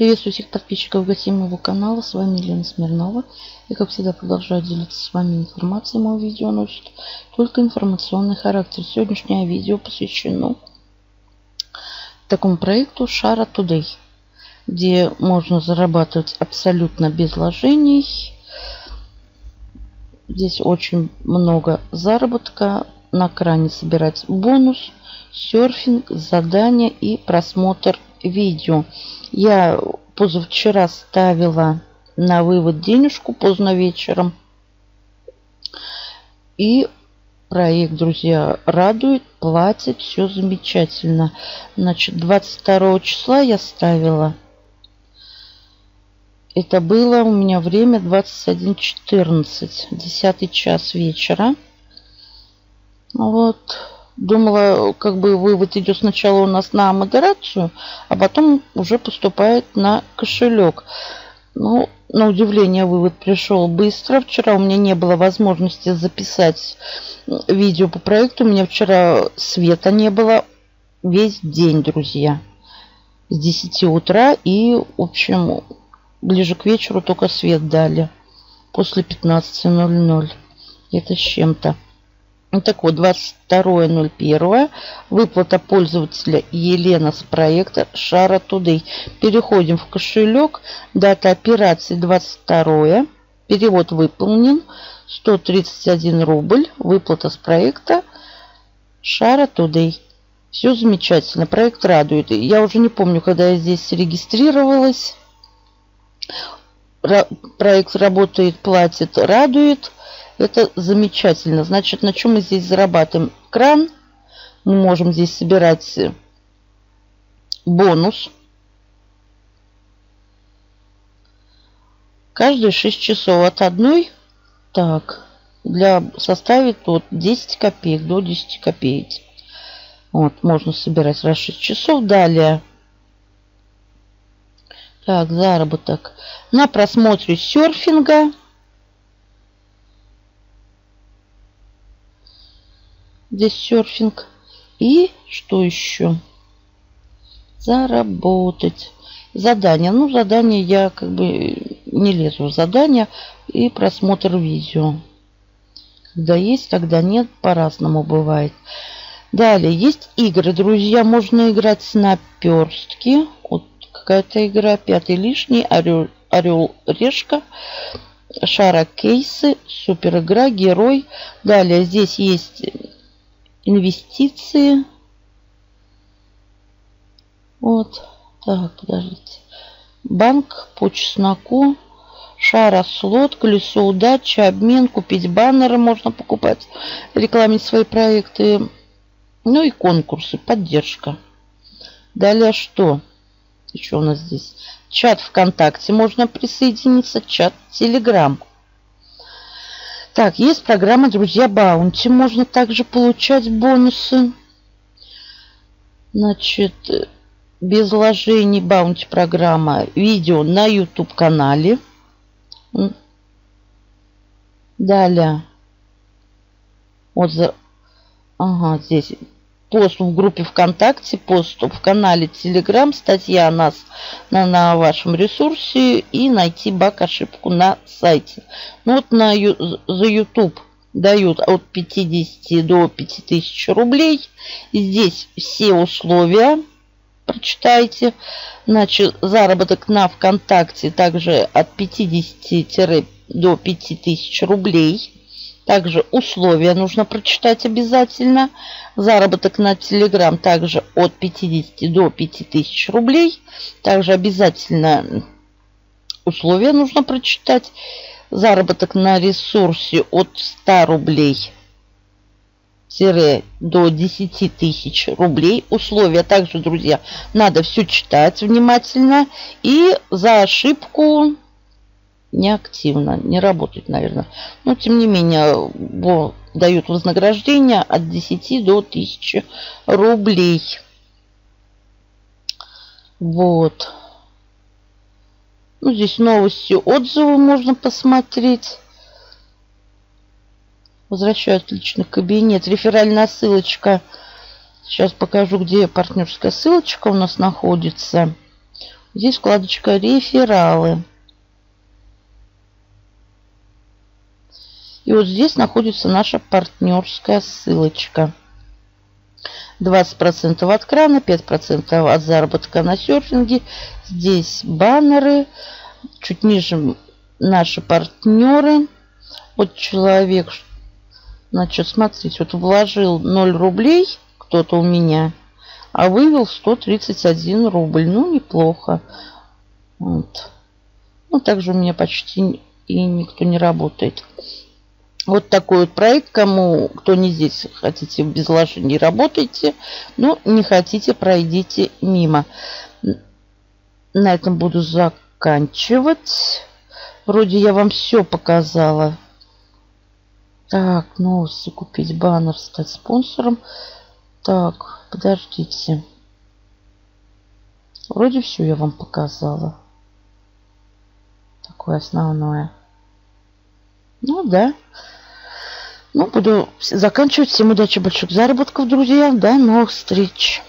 Приветствую всех подписчиков и гостей моего канала. С вами Елена Смирнова. И как всегда продолжаю делиться с вами информацией. Мое видео носит только информационный характер. Сегодняшнее видео посвящено такому проекту Shara Today, где можно зарабатывать абсолютно без вложений. Здесь очень много заработка. На кране собирать бонус, серфинг, задания и просмотр видео. Я позавчера ставила на вывод денежку поздно вечером. И проект, друзья, радует, платит, все замечательно. Значит, 22 числа я ставила. Это было у меня время 21:14, 10 час вечера. Вот. Думала, как бы вывод идет сначала у нас на модерацию, а потом уже поступает на кошелек. Ну, на удивление, вывод пришел быстро. Вчера у меня не было возможности записать видео по проекту. У меня вчера света не было весь день, друзья. С 10 утра и, в общем, ближе к вечеру только свет дали. После 15:00. Это с чем-то. Так вот, 22.01. Выплата пользователя Елена с проекта Shara Today. Переходим в кошелек. Дата операции 22. Перевод выполнен. 131 рубль. Выплата с проекта Shara Today. Все замечательно. Проект радует. Я уже не помню, когда я здесь регистрировалась. Проект работает, платит, радует. Это замечательно. Значит, на чем мы здесь зарабатываем? Кран. Мы можем здесь собирать бонус. Каждые 6 часов от 1. Так. Для составит от 10 копеек до 10 копеек. Вот. Можно собирать раз 6 часов. Далее. Так, заработок. На просмотре серфинга. Здесь серфинг. И что еще? Заработать. Задание. Ну, задание я как бы не лезу в задание. И просмотр видео. Когда есть, когда нет. По-разному бывает. Далее. Есть игры, друзья. Можно играть с наперстки. Вот какая-то игра. 5 лишний. Орел, решка. Шара кейсы. Супер игра. Герой. Далее. Здесь есть... инвестиции. Вот. Так, подождите. Банк по чесноку. Шара слот. Колесо удачи. Обмен. Купить баннеры можно покупать. Рекламить свои проекты. Ну и конкурсы. Поддержка. Далее что? Еще у нас здесь? Чат ВКонтакте. Можно присоединиться. Чат Телеграм. Так, есть программа, друзья, Баунти. Можно также получать бонусы. Значит, без вложений Баунти программа. Видео на YouTube-канале. Далее. Вот за... Ага, здесь пост в группе ВКонтакте, пост в канале Telegram, статья о нас на вашем ресурсе и найти баг-ошибку на сайте. Ну вот за YouTube дают от 50 до 5000 рублей. Здесь все условия. Прочитайте. Значит, заработок на ВКонтакте также от 50 до 5000 рублей. Также условия нужно прочитать обязательно. Заработок на Telegram также от 50 до 5000 рублей. Также обязательно условия нужно прочитать. Заработок на ресурсе от 100 рублей до 10 тысяч рублей. Условия также, друзья, надо все читать внимательно. И за ошибку... неактивно, не работает, наверное. Но, тем не менее, дают вознаграждение от 10 до 1000 рублей. Вот. Ну, здесь новости, отзывы можно посмотреть. Возвращают личный кабинет. Реферальная ссылочка. Сейчас покажу, где партнерская ссылочка у нас находится. Здесь вкладочка «Рефералы». И вот здесь находится наша партнерская ссылочка. 20% от крана, 5% от заработка на серфинге. Здесь баннеры. Чуть ниже наши партнеры. Вот человек, значит, смотрите, вот вложил 0 рублей кто-то у меня, а вывел 131 рубль. Ну, неплохо. Вот. Ну, также у меня почти и никто не работает. Вот такой вот проект. Кто не здесь, хотите без вложений, работайте. Но не хотите, пройдите мимо. На этом буду заканчивать. Вроде я вам все показала. Так, новости, купить баннер, стать спонсором. Так, подождите. Вроде все я вам показала. Такое основное. Ну да. Ну, буду заканчивать. Всем удачи, больших заработков, друзья. До новых встреч.